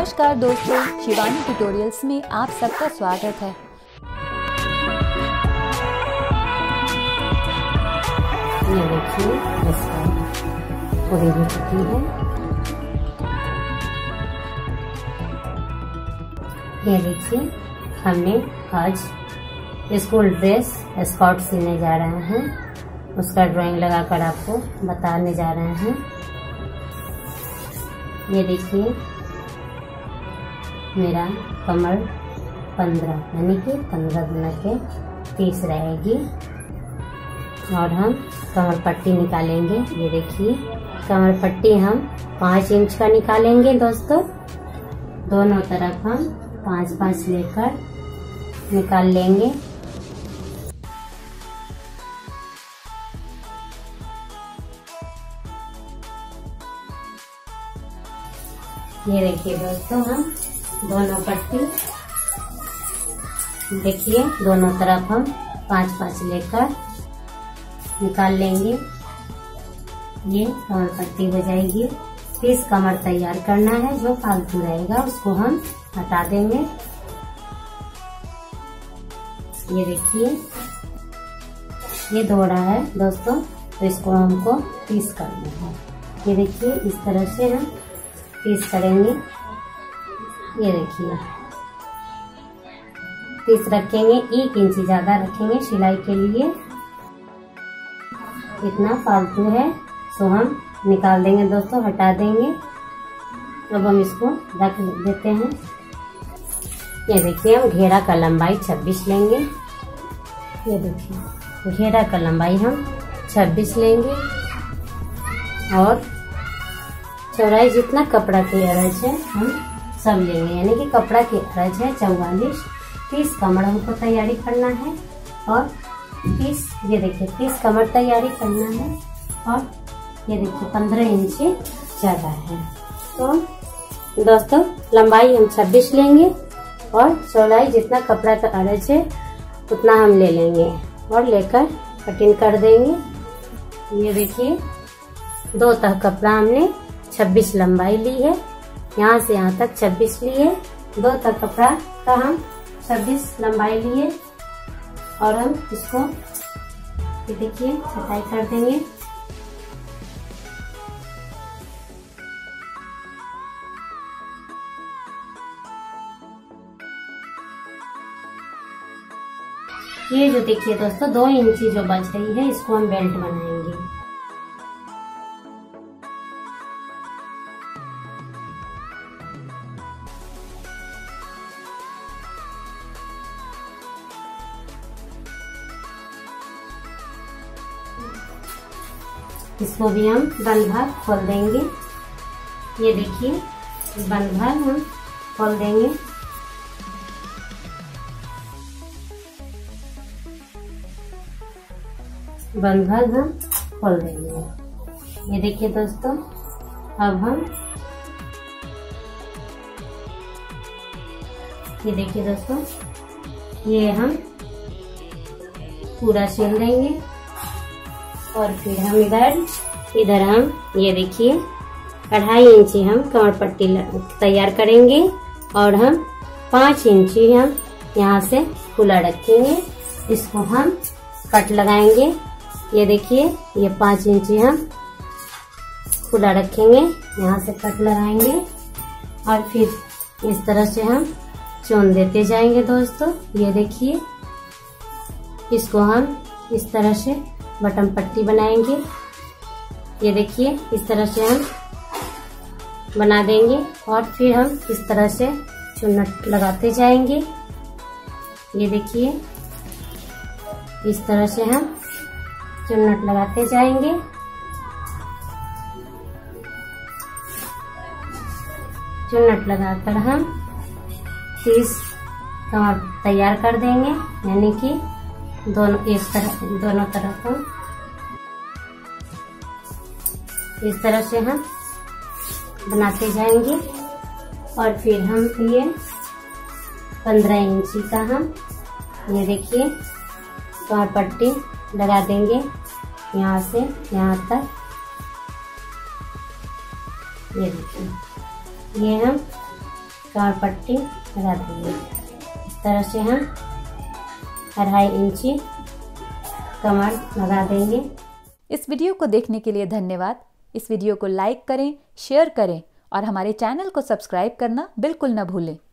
नमस्कार दोस्तों, शिवानी ट्यूटोरियल्स में आप सबका स्वागत है। ये देखिए पूरी हो चुकी है। ये देखिए, हमने आज स्कूल ड्रेस स्कर्ट सीने जा रहे हैं, उसका ड्राइंग लगाकर आपको बताने जा रहे हैं। ये देखिए मेरा कमर 15 यानी कि 15 गुना के 30 रहेगी और हम कमर पट्टी निकालेंगे। ये देखिए कमर पट्टी हम 5 इंच का निकालेंगे दोस्तों। दोनों तरफ हम 5-5 लेकर निकाल लेंगे। ये देखिए दोस्तों, हम दोनों पट्टी देखिए दोनों तरफ हम 5-5 लेकर निकाल लेंगे। ये कमर पट्टी हो जाएगी। फिर कमर तैयार करना है, जो फालतू रहेगा उसको हम हटा देंगे। ये देखिए ये दोहरा है दोस्तों, तो इसको हमको पीस करना है। ये देखिए इस तरह से हम पीस करेंगे। ये देखिए पीस रखेंगे, 1 इंच ज्यादा रखेंगे सिलाई के लिए, इतना फालतू है सो हम निकाल देंगे दोस्तों, हटा देंगे। अब हम इसको रख देते हैं। ये देखिए हम घेरा का लंबाई 26 लेंगे। ये देखिए घेरा का लंबाई हम 26 लेंगे और चौड़ाई जितना कपड़ा की अरज है हम सब लेंगे, यानी कि कपड़ा की अरज है 44। 30 कमर हमको तैयारी करना है और 30, ये देखिए 30 कमर तैयारी करना है और ये देखिए 15 इंच ज्यादा है। तो दोस्तों लंबाई हम 26 लेंगे और चौड़ाई जितना कपड़ा का अरज है उतना हम ले लेंगे और लेकर कटिंग कर देंगे। ये देखिए 2 तह कपड़ा हमने 26 लंबाई ली है, यहाँ से यहाँ तक 26 लिए, 2 तह कपड़ा का हम 26 लंबाई लिए और हम इसको ये देखिए कटाई कर देंगे। ये जो देखिए दोस्तों 2 इंची जो बच रही है इसको हम बेल्ट बनाएंगे। इसको भी हम बंद भाग खोल देंगे। ये देखिए बंद भाग हम खोल देंगे। बंद भाग हम खोल देंगे। ये देखिए दोस्तों, अब हम ये देखिए दोस्तों ये हम पूरा सिल देंगे और फिर हम इधर हम ये देखिए 2.5 इंची हम कमर पट्टी तैयार करेंगे और हम 5 इंची हम यहाँ से खुला रखेंगे। इसको हम कट लगाएंगे। ये देखिए ये 5 इंची हम खुला रखेंगे, यहाँ से कट लगाएंगे और फिर इस तरह से हम चोन देते जाएंगे दोस्तों। ये देखिए इसको हम इस तरह से बटन पट्टी बनाएंगे। ये देखिए इस तरह से हम बना देंगे और फिर हम इस तरह से चुन्नट लगाते जाएंगे। ये देखिए इस तरह से हम चुन्नट लगाते जाएंगे। चुन्नट लगाकर हम 30 कमर तैयार कर देंगे, यानी कि दोनों तरफ हम इस तरह से हम बनाते जाएंगे और फिर हम ये 15 इंची का हम ये देखिए कमर पट्टी लगा देंगे, यहाँ से यहाँ तक। ये देखिए ये हम और पट्टी लगा देंगे। इस तरह से हम 2.5 इंची कमर लगा देंगे। इस वीडियो को देखने के लिए धन्यवाद। इस वीडियो को लाइक करें, शेयर करें और हमारे चैनल को सब्सक्राइब करना बिल्कुल न भूलें।